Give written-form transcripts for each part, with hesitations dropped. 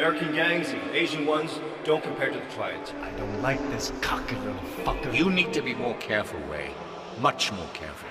American gangs and Asian ones don't compare to the Triads. I don't like this cocky little fucker. You need to be more careful, Ray. Much more careful.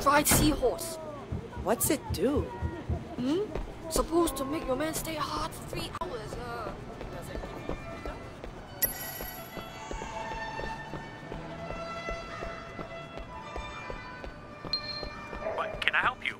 Dried seahorse. What's it do? Hmm? Supposed to make your man stay hard for 3 hours. What? Can I help you?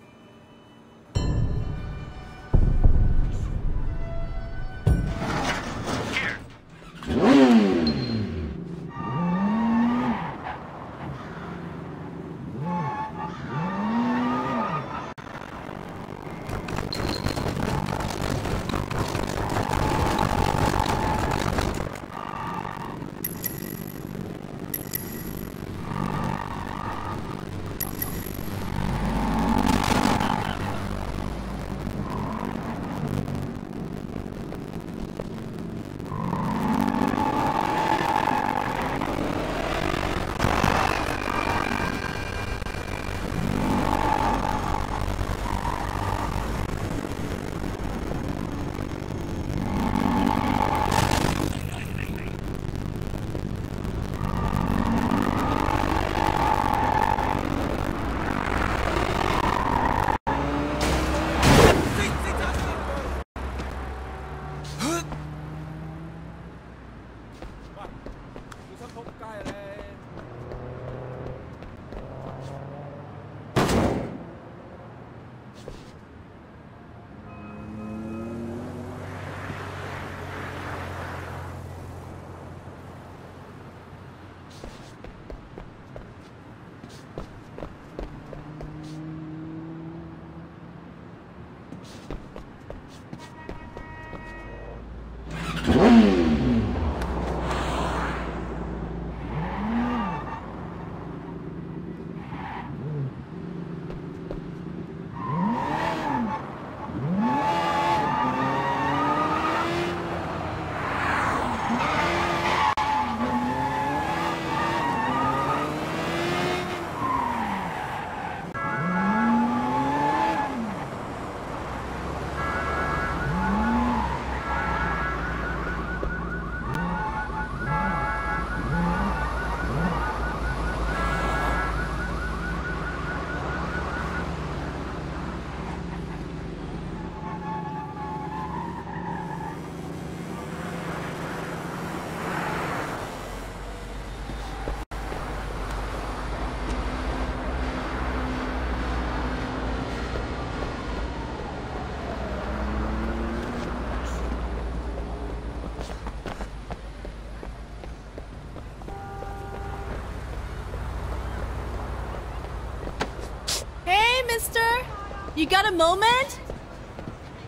You got a moment?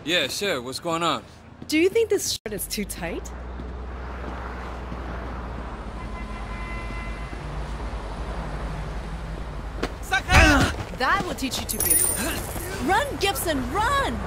Yeah, sure. What's going on? Do you think this shirt is too tight? That will teach you to be a fool. Run, Gibson, run!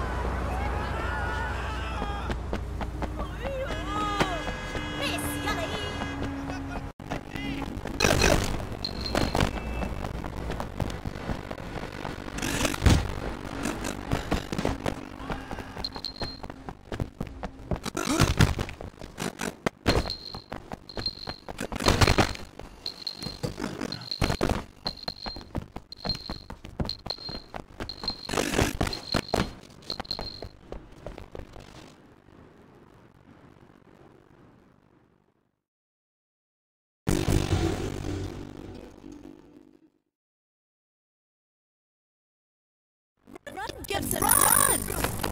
Gibson, run!